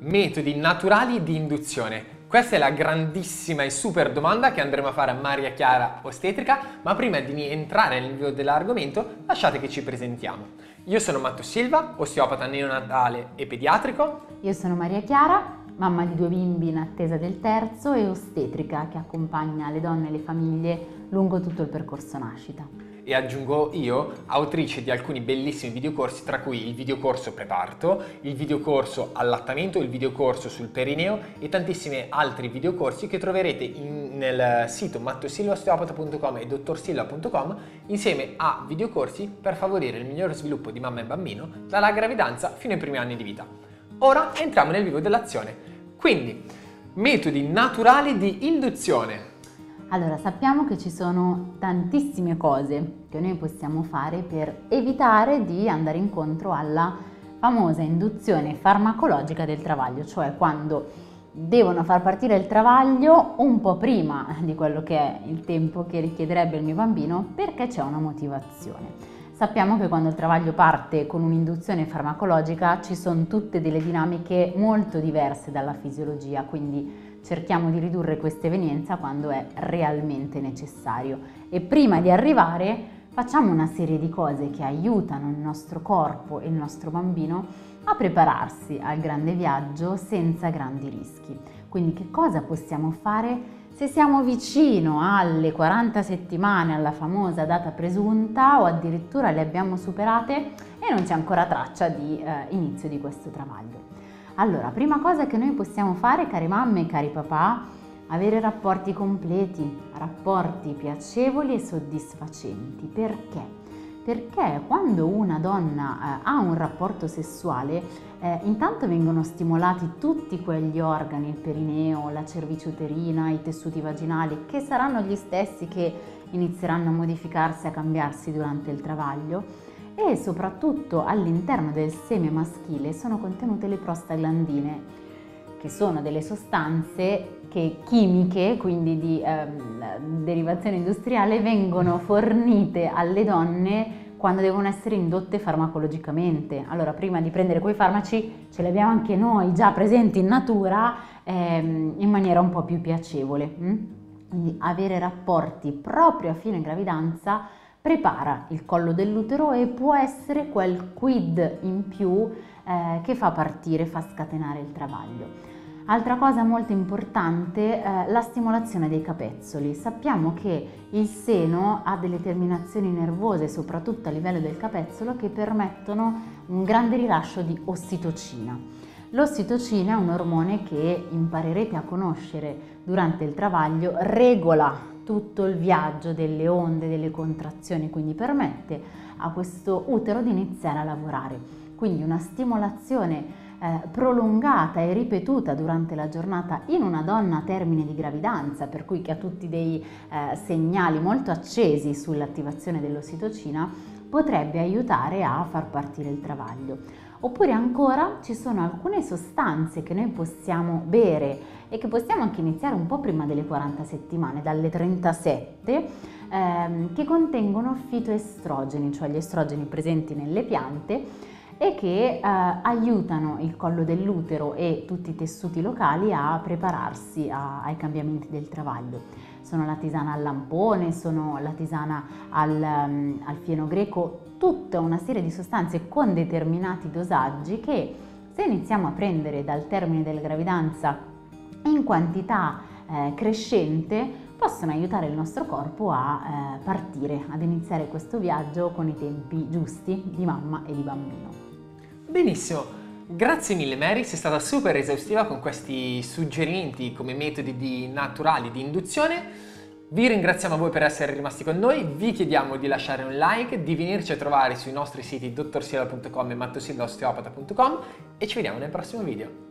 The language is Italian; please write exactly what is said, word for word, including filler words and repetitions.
Metodi naturali di induzione. Questa è la grandissima e super domanda che andremo a fare a Maria Chiara Ostetrica, ma prima di entrare nel vivo dell'argomento lasciate che ci presentiamo. Io sono Matteo Silva, osteopata neonatale e pediatrico. Io sono Maria Chiara, mamma di due bimbi in attesa del terzo e ostetrica che accompagna le donne e le famiglie lungo tutto il percorso nascita. E aggiungo io, autrice di alcuni bellissimi videocorsi, tra cui il videocorso preparto, il videocorso allattamento, il videocorso sul perineo e tantissimi altri videocorsi che troverete in, nel sito matteo silva osteopata punto com e dr silva punto com, insieme a videocorsi per favorire il migliore sviluppo di mamma e bambino dalla gravidanza fino ai primi anni di vita. Ora entriamo nel vivo dell'azione, quindi metodi naturali di induzione. Allora, sappiamo che ci sono tantissime cose che noi possiamo fare per evitare di andare incontro alla famosa induzione farmacologica del travaglio, cioè quando devono far partire il travaglio un po' prima di quello che è il tempo che richiederebbe il mio bambino, perché c'è una motivazione. Sappiamo che quando il travaglio parte con un'induzione farmacologica ci sono tutte delle dinamiche molto diverse dalla fisiologia, quindi cerchiamo di ridurre questa evenienza quando è realmente necessario e prima di arrivare facciamo una serie di cose che aiutano il nostro corpo e il nostro bambino a prepararsi al grande viaggio senza grandi rischi. Quindi che cosa possiamo fare se siamo vicino alle quaranta settimane, alla famosa data presunta, o addirittura le abbiamo superate e non c'è ancora traccia di eh, inizio di questo travaglio? Allora, prima cosa che noi possiamo fare, cari mamme e cari papà, avere rapporti completi, rapporti piacevoli e soddisfacenti. Perché? Perché quando una donna eh, ha un rapporto sessuale, eh, intanto vengono stimolati tutti quegli organi, il perineo, la cervice uterina, i tessuti vaginali, che saranno gli stessi che inizieranno a modificarsi, a cambiarsi durante il travaglio. E soprattutto all'interno del seme maschile sono contenute le prostaglandine, che sono delle sostanze che, chimiche, quindi di ehm, derivazione industriale, vengono fornite alle donne quando devono essere indotte farmacologicamente. Allora, prima di prendere quei farmaci ce li abbiamo anche noi già presenti in natura ehm, in maniera un po' più piacevole. Mm? Quindi avere rapporti proprio a fine gravidanza prepara il collo dell'utero e può essere quel quid in più eh, che fa partire, fa scatenare il travaglio. Altra cosa molto importante, eh, la stimolazione dei capezzoli. Sappiamo che il seno ha delle terminazioni nervose, soprattutto a livello del capezzolo, che permettono un grande rilascio di ossitocina. L'ossitocina è un ormone che imparerete a conoscere durante il travaglio, regola tutto il viaggio delle onde, delle contrazioni, quindi permette a questo utero di iniziare a lavorare. Quindi una stimolazione eh, prolungata e ripetuta durante la giornata in una donna a termine di gravidanza, per cui che ha tutti dei eh, segnali molto accesi sull'attivazione dell'ossitocina, potrebbe aiutare a far partire il travaglio. Oppure ancora ci sono alcune sostanze che noi possiamo bere e che possiamo anche iniziare un po' prima delle quaranta settimane, dalle trentasette, ehm, che contengono fitoestrogeni, cioè gli estrogeni presenti nelle piante, e che eh, aiutano il collo dell'utero e tutti i tessuti locali a prepararsi a, ai cambiamenti del travaglio. Sono la tisana al lampone, sono la tisana al, um, al fieno greco, tutta una serie di sostanze con determinati dosaggi che, se iniziamo a prendere dal termine della gravidanza in quantità eh, crescente, possono aiutare il nostro corpo a eh, partire, ad iniziare questo viaggio con i tempi giusti di mamma e di bambino. Benissimo, grazie mille Mary, sei stata super esaustiva con questi suggerimenti come metodi di naturali di induzione. Vi ringraziamo a voi per essere rimasti con noi, vi chiediamo di lasciare un like, di venirci a trovare sui nostri siti dr silva punto com e matteo silva osteopata punto com e ci vediamo nel prossimo video.